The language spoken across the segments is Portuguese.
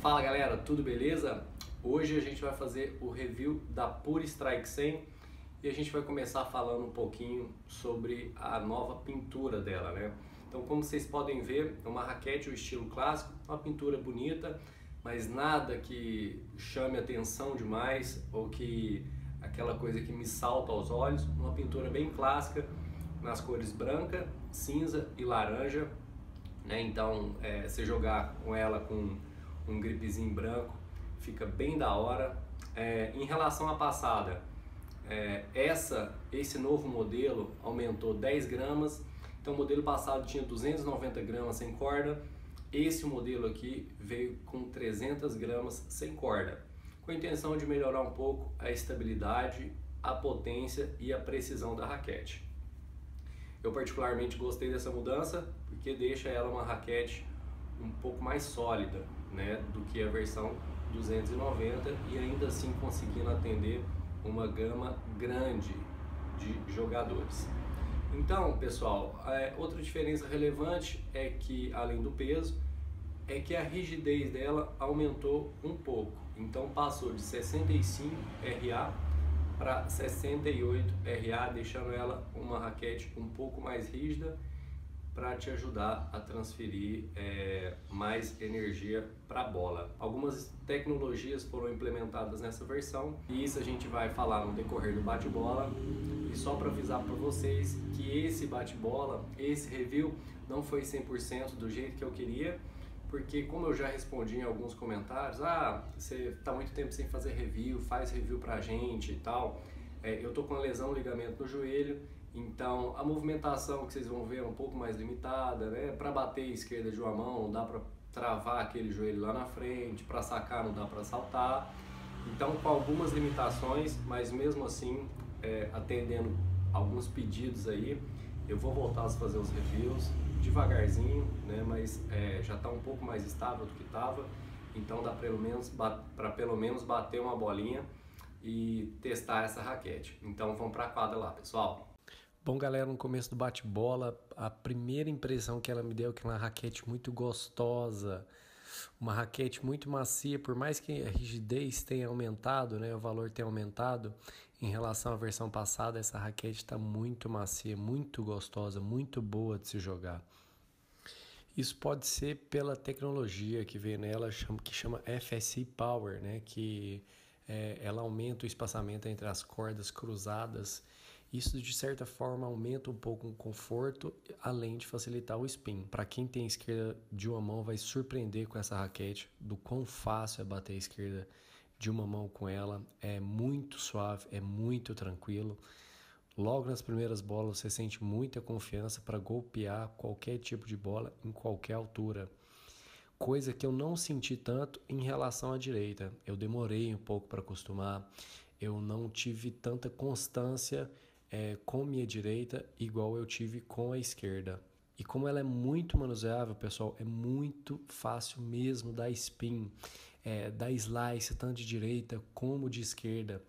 Fala galera, tudo beleza? Hoje a gente vai fazer o review da Pure Strike 100 e a gente vai começar falando um pouquinho sobre a nova pintura dela, né? Então, como vocês podem ver, é uma raquete, o estilo clássico, uma pintura bonita, mas nada que chame atenção demais ou que aquela coisa que me salta aos olhos. Uma pintura bem clássica, nas cores branca, cinza e laranja, né? Então, se jogar com ela com um gripezinho branco, fica bem da hora. Em relação à passada, esse novo modelo aumentou 10 gramas, então o modelo passado tinha 290 gramas sem corda, esse modelo aqui veio com 300 gramas sem corda, com a intenção de melhorar um pouco a estabilidade, a potência e a precisão da raquete. Eu particularmente gostei dessa mudança, porque deixa ela uma raquete um pouco mais sólida, né, do que a versão 290, e ainda assim conseguindo atender uma gama grande de jogadores. Então, pessoal, outra diferença relevante é que, além do peso, é que a rigidez dela aumentou um pouco. Então passou de 65 RA para 68 RA, deixando ela uma raquete um pouco mais rígida, para te ajudar a transferir mais energia para a bola. Algumas tecnologias foram implementadas nessa versão e isso a gente vai falar no decorrer do bate-bola. E só para avisar para vocês que esse bate-bola, esse review, não foi 100% do jeito que eu queria, porque como eu já respondi em alguns comentários, você está muito tempo sem fazer review, faz review para a gente e tal, eu tô com uma lesão, ligamento no joelho. Então, a movimentação que vocês vão ver é um pouco mais limitada, né? Para bater a esquerda de uma mão, não dá para travar aquele joelho lá na frente, para sacar não dá para saltar. Então, com algumas limitações, mas mesmo assim, atendendo alguns pedidos aí, eu vou voltar a fazer os reviews devagarzinho, né? Mas já está um pouco mais estável do que estava, então dá para pelo menos bater uma bolinha e testar essa raquete. Então, vamos para a quadra lá, pessoal! Bom, galera, no começo do bate-bola, a primeira impressão que ela me deu é que é uma raquete muito gostosa, uma raquete muito macia, por mais que a rigidez tenha aumentado, né, o valor tenha aumentado, em relação à versão passada, essa raquete está muito macia, muito gostosa, muito boa de se jogar. Isso pode ser pela tecnologia que vem nela, que chama FSI Power, né, que ela aumenta o espaçamento entre as cordas cruzadas. Isso, de certa forma, aumenta um pouco o conforto, além de facilitar o spin. Para quem tem a esquerda de uma mão, vai surpreender com essa raquete do quão fácil é bater a esquerda de uma mão com ela. É muito suave, é muito tranquilo. Logo nas primeiras bolas, você sente muita confiança para golpear qualquer tipo de bola em qualquer altura. Coisa que eu não senti tanto em relação à direita. Eu demorei um pouco para acostumar, eu não tive tanta constância com minha direita igual eu tive com a esquerda. E como ela é muito manuseável, pessoal, é muito fácil mesmo dar spin, dar slice tanto de direita como de esquerda,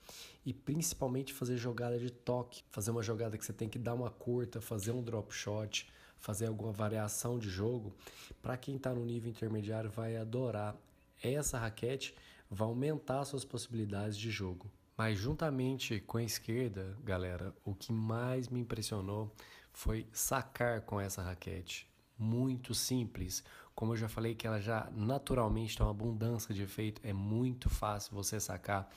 e principalmente fazer jogada de toque, fazer uma jogada que você tem que dar uma curta, fazer um drop shot, fazer alguma variação de jogo. Para quem está no nível intermediário, vai adorar. Essa raquete vai aumentar suas possibilidades de jogo. Mas juntamente com a esquerda, galera, o que mais me impressionou foi sacar com essa raquete. Muito simples. Como eu já falei que ela já naturalmente tem uma abundância de efeito, é muito fácil você sacar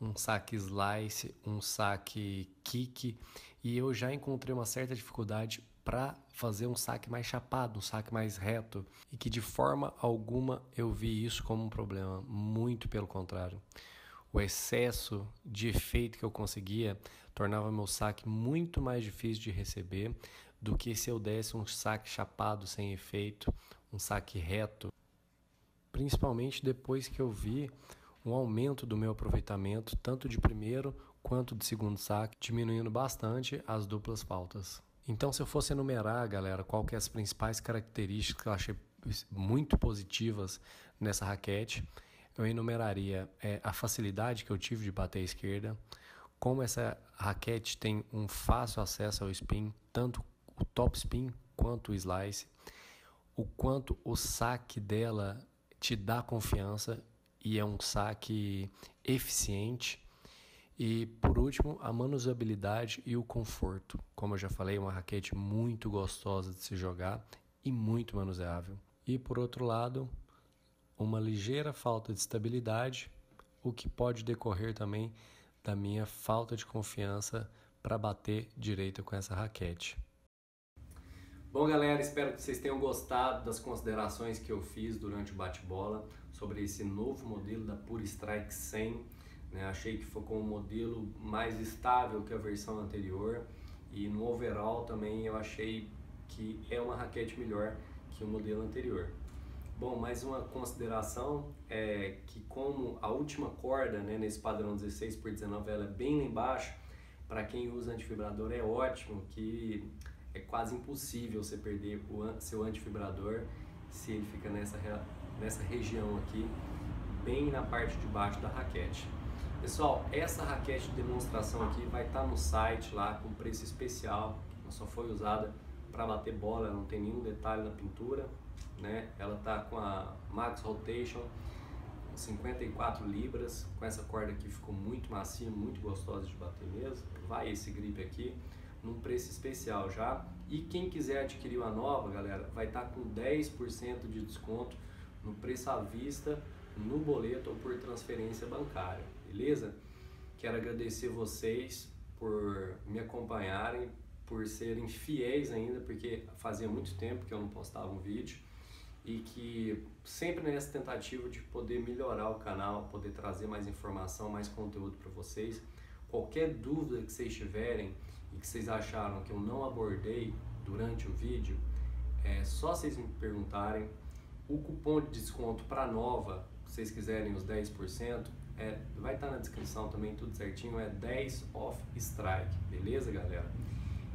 um saque slice, um saque kick. E eu já encontrei uma certa dificuldade para fazer um saque mais chapado, um saque mais reto. E que de forma alguma eu vi isso como um problema, muito pelo contrário. O excesso de efeito que eu conseguia tornava meu saque muito mais difícil de receber do que se eu desse um saque chapado sem efeito, um saque reto. Principalmente depois que eu vi um aumento do meu aproveitamento, tanto de primeiro quanto de segundo saque, diminuindo bastante as duplas faltas. Então, se eu fosse enumerar, galera, qual que é as principais características que eu achei muito positivas nessa raquete, eu enumeraria a facilidade que eu tive de bater à esquerda, como essa raquete tem um fácil acesso ao spin, tanto o top spin quanto o slice, o quanto o saque dela te dá confiança e é um saque eficiente. E por último, a manuseabilidade e o conforto. Como eu já falei, uma raquete muito gostosa de se jogar e muito manuseável. E por outro lado, uma ligeira falta de estabilidade, o que pode decorrer também da minha falta de confiança para bater direito com essa raquete. Bom, galera, espero que vocês tenham gostado das considerações que eu fiz durante o bate-bola sobre esse novo modelo da Pure Strike 100. Achei que ficou um modelo mais estável que a versão anterior e no overall também eu achei que é uma raquete melhor que o modelo anterior. Bom, mais uma consideração é que como a última corda, nesse padrão 16x19, ela é bem lá embaixo, para quem usa antifibrador é ótimo, que é quase impossível você perder o seu antifibrador se ele fica nessa região aqui, bem na parte de baixo da raquete. Pessoal, essa raquete de demonstração aqui vai estar no site lá com preço especial, ela só foi usada para bater bola, não tem nenhum detalhe na pintura, Ela tá com a Max Rotation, 54 libras, com essa corda aqui ficou muito macia, muito gostosa de bater mesmo, vai esse grip aqui, num preço especial já. E quem quiser adquirir uma nova, galera, vai estar com 10% de desconto no preço à vista, no boleto ou por transferência bancária, beleza? Quero agradecer vocês por me acompanharem, por serem fiéis ainda, porque fazia muito tempo que eu não postava um vídeo e que sempre nessa tentativa de poder melhorar o canal, poder trazer mais informação, mais conteúdo para vocês. Qualquer dúvida que vocês tiverem e que vocês acharam que eu não abordei durante o vídeo, é só vocês me perguntarem. O cupom de desconto para nova, se vocês quiserem os 10%, vai estar na descrição também, tudo certinho, é 10 off strike, beleza, galera?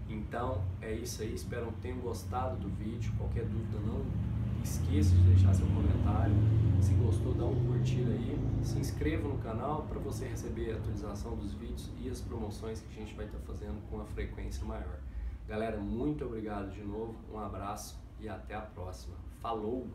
Então é isso aí, espero que tenham gostado do vídeo. Qualquer dúvida, não esqueça de deixar seu comentário. Se gostou, dá um curtir aí, se inscreva no canal para você receber a atualização dos vídeos e as promoções que a gente vai estar fazendo com uma frequência maior. Galera, muito obrigado de novo, um abraço e até a próxima. Falou!